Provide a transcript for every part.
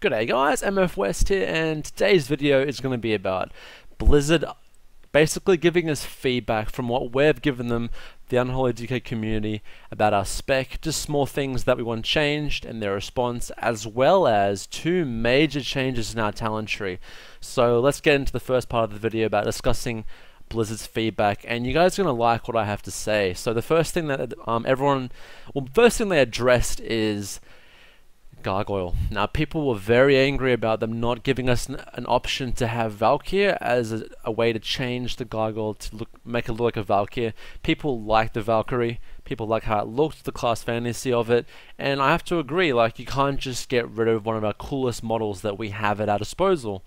G'day guys, MF West here, and today's video is going to be about Blizzard basically giving us feedback from what we've given them, the Unholy DK community, about our spec, just small things that we want changed and their response, as well as two major changes in our talent tree. So let's get into the first part of the video about discussing Blizzard's feedback, and you guys are going to like what I have to say. So the first thing that first thing they addressed is Gargoyle. Now, people were very angry about them not giving us an option to have Valkyrie as a way to change the Gargoyle to make it look like a Valkyrie. People like the Valkyrie, people like how it looked, the class fantasy of it, and I have to agree, like, you can't just get rid of one of our coolest models that we have at our disposal.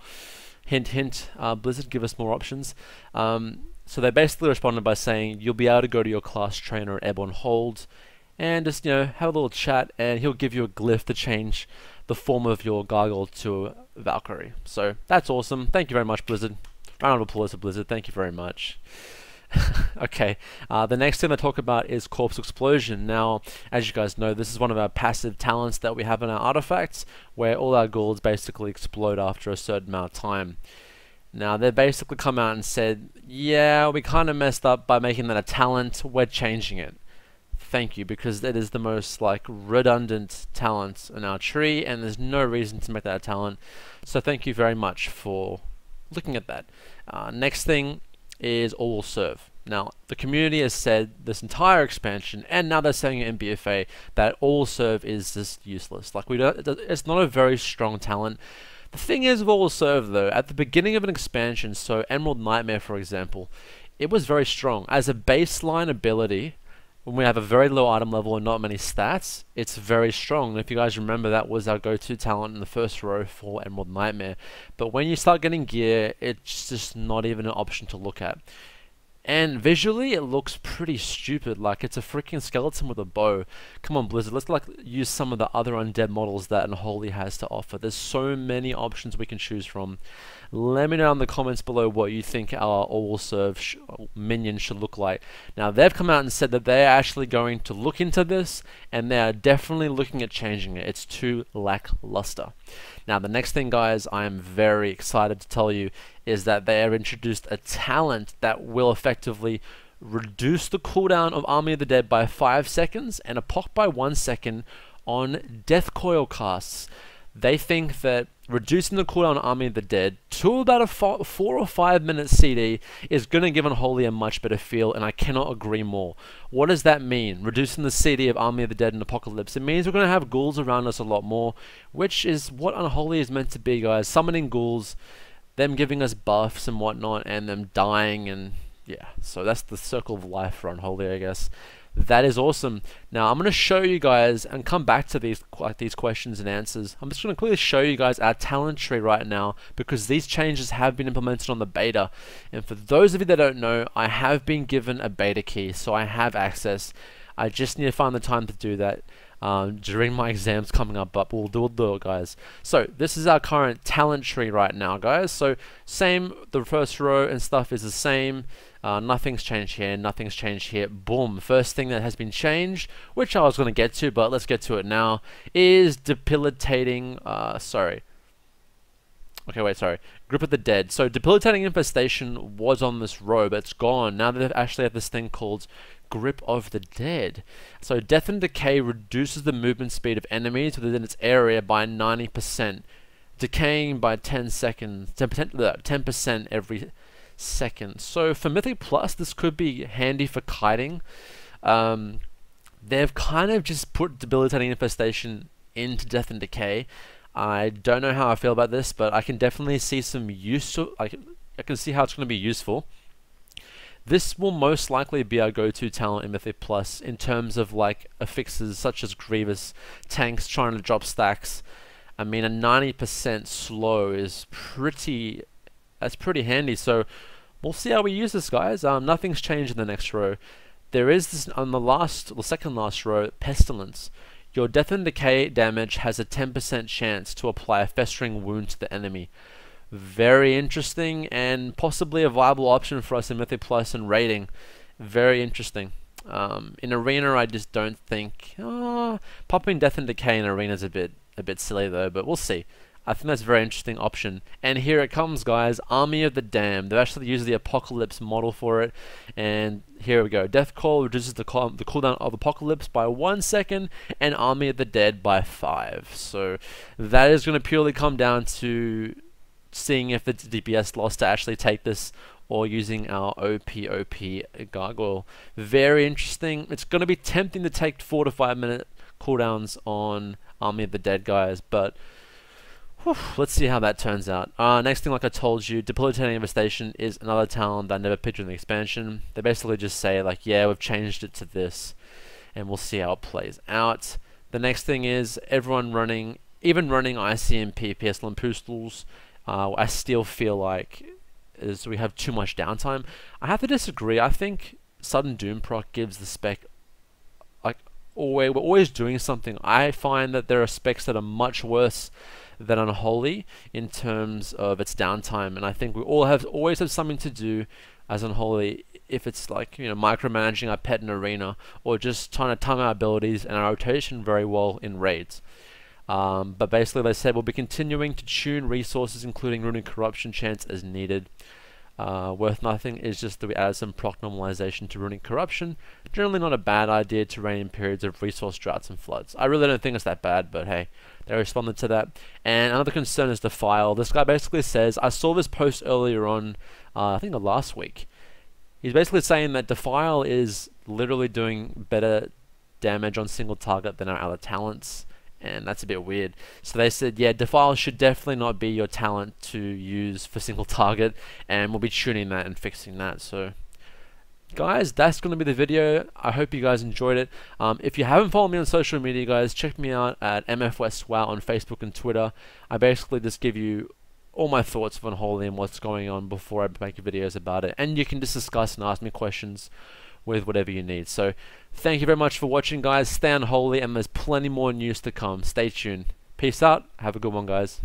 Hint, hint, Blizzard, give us more options. So they basically responded by saying, you'll be able to go to your class trainer at Ebon Hold, and just, you know, have a little chat, and he'll give you a glyph to change the form of your Gargoyle to Valkyrie. So that's awesome. Thank you very much, Blizzard. Round of applause for Blizzard. Thank you very much. Okay, the next thing I talk about is Corpse Explosion. Now, as you guys know, this is one of our passive talents that we have in our artifacts, where all our ghouls basically explode after a certain amount of time. Now, they basically come out and said, yeah, we kind of messed up by making that a talent, we're changing it. Thank you, because that is the most, like, redundant talent in our tree, and there's no reason to make that a talent. So thank you very much for looking at that. Next thing is All Will Serve. Now, the community has said this entire expansion, and now they're saying it in BFA, that All Will Serve is just useless. Like, it's not a very strong talent. The thing is with All Will Serve, though, at the beginning of an expansion, so Emerald Nightmare, for example, it was very strong. As a baseline ability, when we have a very low item level and not many stats, it's very strong. And if you guys remember, that was our go-to talent in the first row for Emerald Nightmare. But when you start getting gear, it's just not even an option to look at. And visually, it looks pretty stupid. Like, it's a freaking skeleton with a bow. Come on, Blizzard, let's, like, use some of the other undead models that Unholy has to offer. There's so many options we can choose from. Let me know in the comments below what you think our All Will Serve minion should look like. Now, they've come out and said that they're actually going to look into this, and they are definitely looking at changing it. It's too lackluster. Now, the next thing, guys, I am very excited to tell you is that they have introduced a talent that will effectively reduce the cooldown of Army of the Dead by 5 seconds and a POC by 1 second on Death Coil casts. They think that reducing the cooldown on Army of the Dead to about a 4 or 5 minute CD is going to give Unholy a much better feel, and I cannot agree more. What does that mean? Reducing the CD of Army of the Dead and Apocalypse. It means we're going to have ghouls around us a lot more, which is what Unholy is meant to be, guys. Summoning ghouls, them giving us buffs and whatnot, and them dying, and yeah. So that's the circle of life for Unholy, I guess. That is awesome. Now, I'm going to show you guys and come back to these questions and answers. I'm just going to quickly show you guys our talent tree right now, because these changes have been implemented on the beta. And for those of you that don't know, I have been given a beta key, so I have access. I just need to find the time to do that during my exams coming up, but we'll do it, guys. So this is our current talent tree right now, guys. So same, the first row and stuff is the same. Nothing's changed here, nothing's changed here. Boom. First thing that has been changed, which I was going to get to, but let's get to it now, is debilitating, Grip of the Dead. So debilitating infestation was on this row, but it's gone. Now they actually have this thing called Grip of the Dead. So Death and Decay reduces the movement speed of enemies within its area by 90%, decaying by 10 seconds, 10% every second. So for Mythic+, this could be handy for kiting. They've kind of just put debilitating infestation into Death and Decay. I don't know how I feel about this, but I can definitely see some use. I can see how it's going to be useful. This will most likely be our go-to talent in Mythic+, in terms of, like, affixes such as Grievous, tanks trying to drop stacks. I mean, a 90% slow is pretty... that's pretty handy. So we'll see how we use this, guys. Nothing's changed in the next row. There is this on the second last row, Pestilence. Your Death and Decay damage has a 10% chance to apply a Festering Wound to the enemy. Very interesting, and possibly a viable option for us in Mythic Plus and raiding. Very interesting. In Arena, I just don't think... popping Death and Decay in Arena is a bit silly, though, but we'll see. I think that's a very interesting option. And here it comes, guys. Army of the Damned. They've actually used the Apocalypse model for it. And here we go. Death Call reduces the cooldown of Apocalypse by 1 second and Army of the Dead by 5. So that is going to purely come down to seeing if it's DPS loss to actually take this, or using our OP Gargoyle. Very interesting. It's going to be tempting to take 4 to 5 minute cooldowns on Army of the Dead, guys, but let's see how that turns out. Next thing, like I told you, debilitating infestation is another talent that I never pictured in the expansion. They basically just say, like, yeah, we've changed it to this, and we'll see how it plays out. The next thing is everyone running, even running ICMP, Pestilence pistols, I still feel like is we have too much downtime. I have to disagree. I think Sudden Doom proc gives the spec, like, we're always doing something. I find that there are specs that are much worse than Unholy in terms of its downtime, and I think we all always have something to do as Unholy, if it's like, you know, micromanaging our pet in Arena, or just trying to time our abilities and our rotation very well in raids. But basically they said we'll be continuing to tune resources, including Runic corruption chance as needed. Worth nothing is just that we added some proc normalization to Runic corruption. Generally not a bad idea to rain in periods of resource droughts and floods. I really don't think it's that bad, but hey, they responded to that. And another concern is Defile. This guy basically says, I saw this post earlier on, I think last week. He's basically saying that Defile is literally doing better damage on single target than our other talents. And that's a bit weird. So they said, yeah, Defile should definitely not be your talent to use for single target, and we'll be tuning that and fixing that. So guys, that's going to be the video. I hope you guys enjoyed it. If you haven't followed me on social media, guys, check me out at MFWestWow on Facebook and Twitter. I basically just give you all my thoughts of Unholy and what's going on before I make videos about it. And you can just discuss and ask me questions with whatever you need. So thank you very much for watching, guys. Stay unholy, and there's plenty more news to come. Stay tuned. Peace out. Have a good one, guys.